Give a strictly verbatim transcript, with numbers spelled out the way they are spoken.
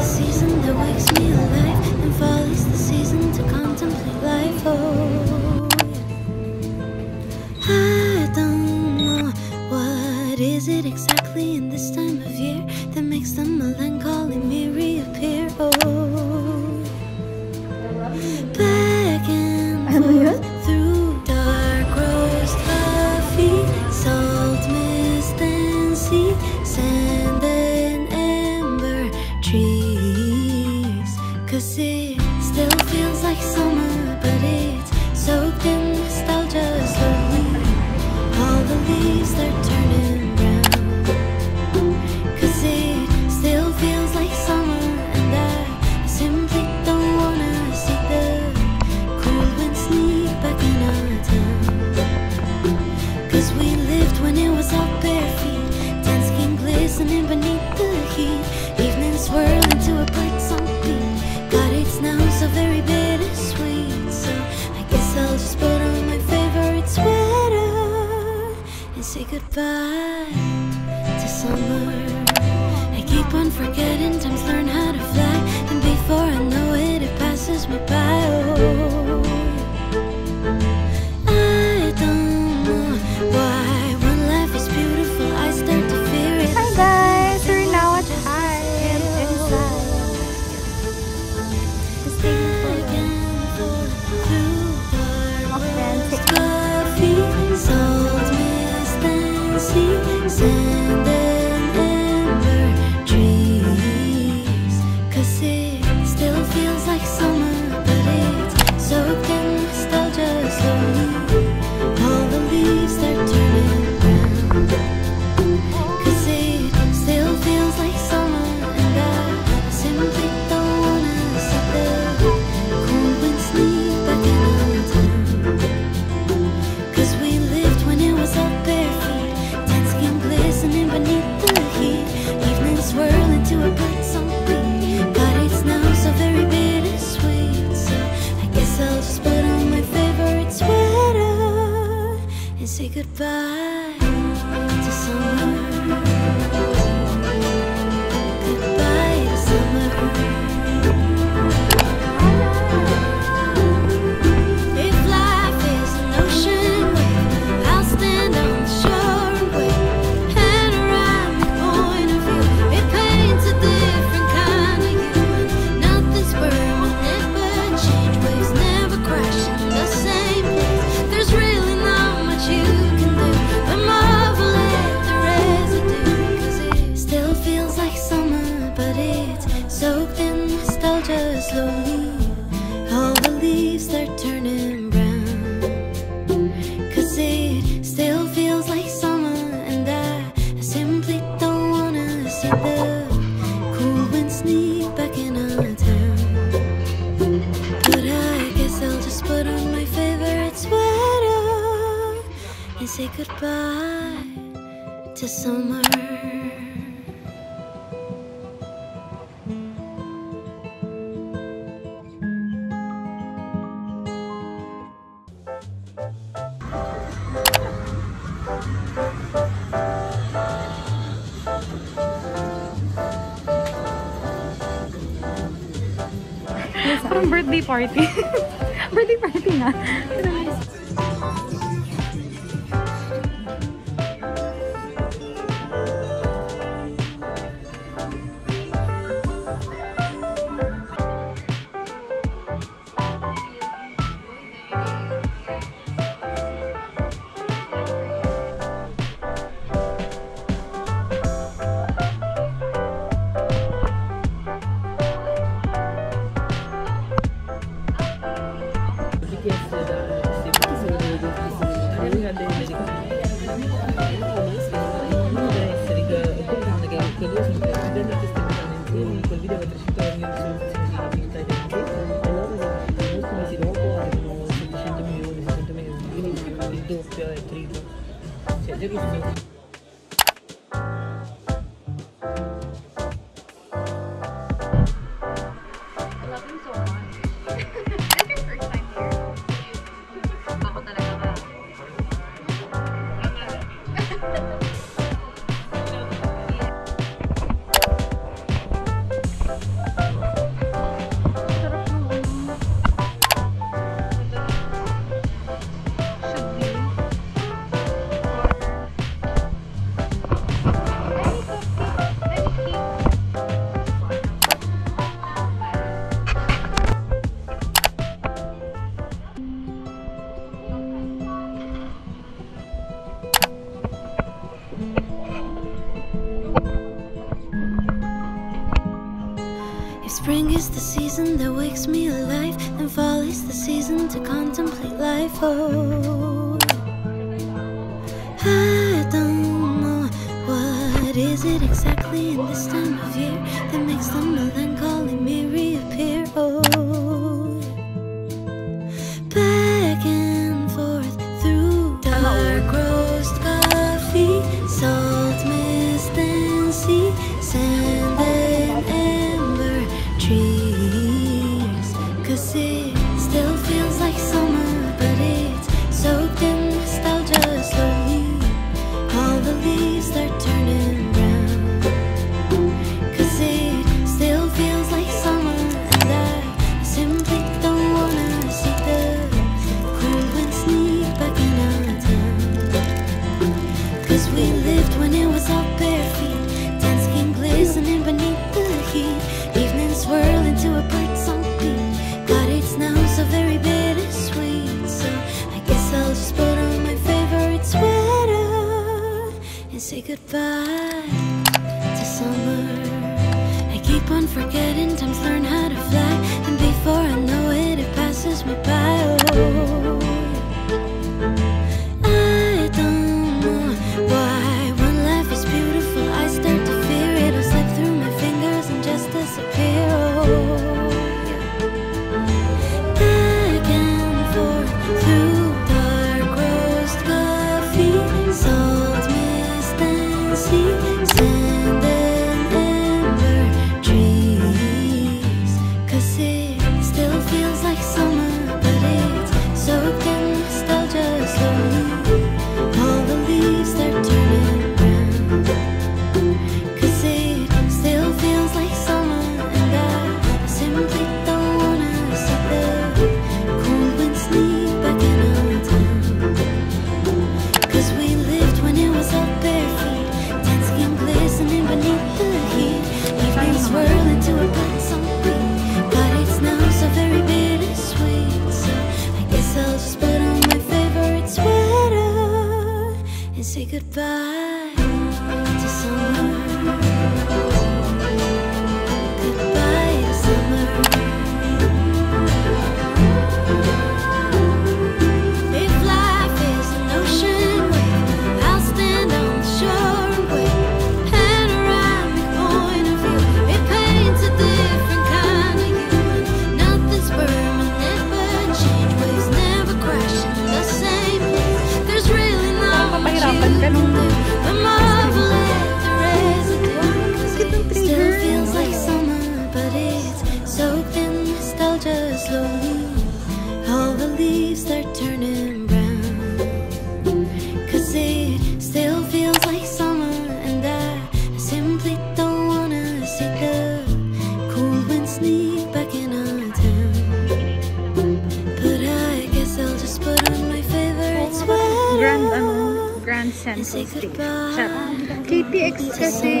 the season that wakes me alive, and fall is the season to contemplate life. Oh, I don't know what is it exactly in this time of year that makes the melancholy me reappear. Oh, back and forth through dark roads, coffee, salt, mist, and sea, sand and amber trees. Cause it still feels like summer, but it's soaked in nostalgia slowly. All the leaves, they're turning brown. Cause it still feels like summer, and I simply don't wanna see the cool wind sneak back in our town. Cause we lived when it was all bare feet, tan skin glistening beneath the heat, evening swirling to a black song beat. God, it's now so very bittersweet, so I guess I'll just put on my favorite sweater and say goodbye to summer. I keep on forgetting, times learn how to fly, and before I know it, it passes me by. Oh, I don't know why when life is beautiful I start to fear it. Hi guys, we're now at Hyatt inside. Say goodbye to summer. Goodbye to summer. If life is an ocean wave, I'll stand on the shore and wait. And around the point of view, it paints a different kind of you. And nothing's burnt, will never change. Waves never crash in the same place. There's really you can do, but marvel at the residue. Cause it still feels like summer, but it's soaked in nostalgia slowly. All the leaves, they're turning brown. Cause it still feels like summer, and I, I simply don't wanna see the cool wind sneak back in our town. But I guess I'll just put on my favorite sweater and say goodbye to summer. Parang birthday party. Birthday party na. to contemplate life, oh. I don't know what is it exactly in this time of year that makes the melancholy me reappear, oh. Back and forth through dark roast coffee, salt mist and sea, sand and amber trees, 'cause it still feels like summer, but it's soaked in nostalgia slowly. All the leaves start turning brown, 'cause it still feels like summer, and I simply don't wanna see the cold wind sneak back in our town. 'Cause we lived when it was our bare feet, tan skin glistening beneath the heat, evening swirl into a bright song beat. God, it's now so very bittersweet, so I guess I'll just put on my favorite sweater and say goodbye to summer. I keep on forgetting, times learn how to fly, and before I know it, it passes me by, oh. I don't know why when life is beautiful I start to fear it'll slip through my fingers and just disappear, oh. Say goodbye to summer, goodbye to summer. If life is an ocean wave, I'll stand on the shore and wait. Panoramic point of view, it paints a different kind of you. Nothing's permanent, never change, waves never crash in the same place. There's really But no, the marvel at the residue still feels like summer, but it's soaked in nostalgia slowly. All the leaves start turning brown, 'cause it still feels like summer, and I simply don't wanna see the cold wind sneak back in our town. But I guess I'll just put on my favorite sweater Grand Central Station. K T X kasi.